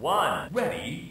1. Ready.